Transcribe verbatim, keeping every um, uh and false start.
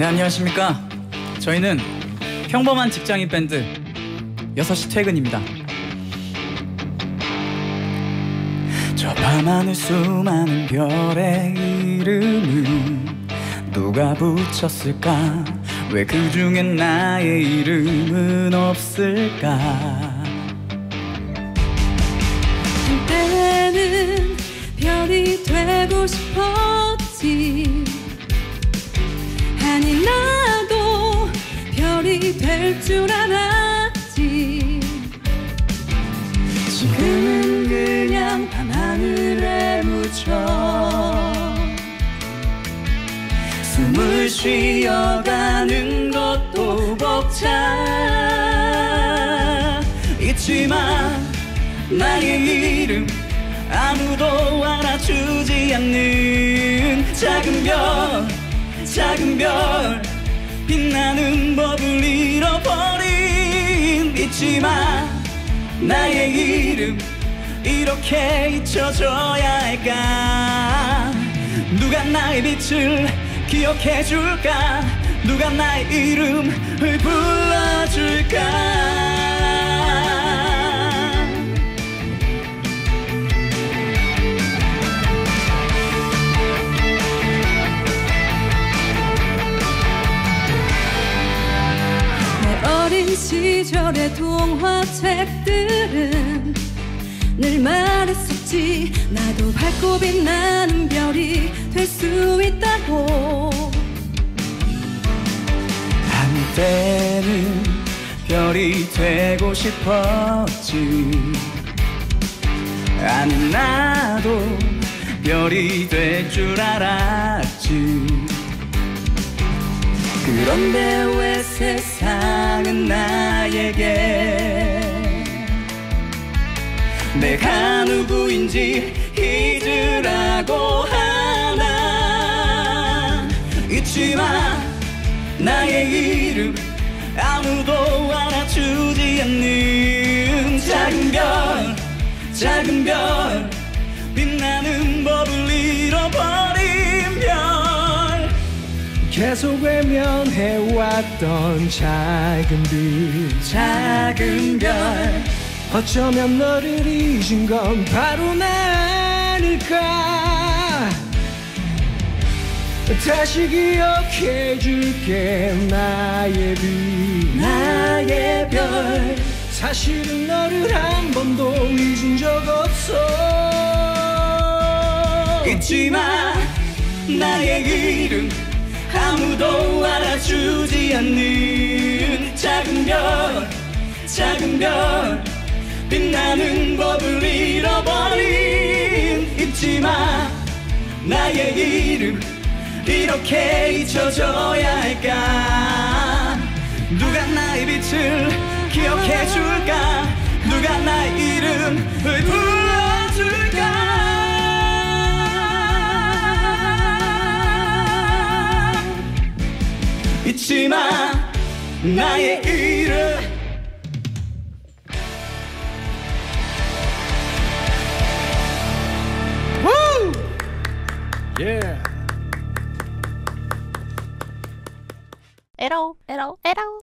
네, 안녕하십니까. 저희는 평범한 직장인 밴드 여섯 시 퇴근입니다. 저 밤하늘 수많은 별의 이름은 누가 붙였을까? 왜 그 중에 나의 이름은 없을까? 한때는 별이 되고 싶었지. 아니 나도 별이 될 줄 알았지. 지금은 그냥 밤하늘에 묻혀 숨을 쉬어가는 것도 벅차. 잊지만 나의 이름 아무도 알아주지 않는 작은 별, 작은 별 빛나는 법을 잃어버린. 잊지만 나의 이름 이렇게 잊혀져야 할까? 누가 나의 빛을 기억해줄까? 누가 나의 이름을 불러줄까? 내 어린 시절의 동화책들은 늘 말했었지. 나도 밝고 빛나는 별이 될 수 있다고. 한때는 별이 되고 싶었지. 아니 나도 별이 될 줄 알았지. 그런데 왜 세상은 나에게 내가 누구인지 잊으라고 하나? 잊지마 나의 이름 아무도 알아주지 않는 작은 별, 작은 별 빛나는 법을 잃어버린 별. 계속 외면해왔던 작은 별, 작은 별 어쩌면 너를 잊은 건 바로 나 아닐까? 다시 기억해줄게 나의 별, 나의 별. 사실은 너를 한 번도 잊은 적 없어. 잊지마 나의 이름 아무도 알아주지 않는 작은 별, 작은 별 빛나는 법을 잃어버린. 잊지마 나의 이름 이렇게 잊혀져야 할까? 누가 나의 빛을 기억해줄까? 누가 나의 이름을 불러줄까? 잊지마 나의 이름. Yeah. At all, at all, at all.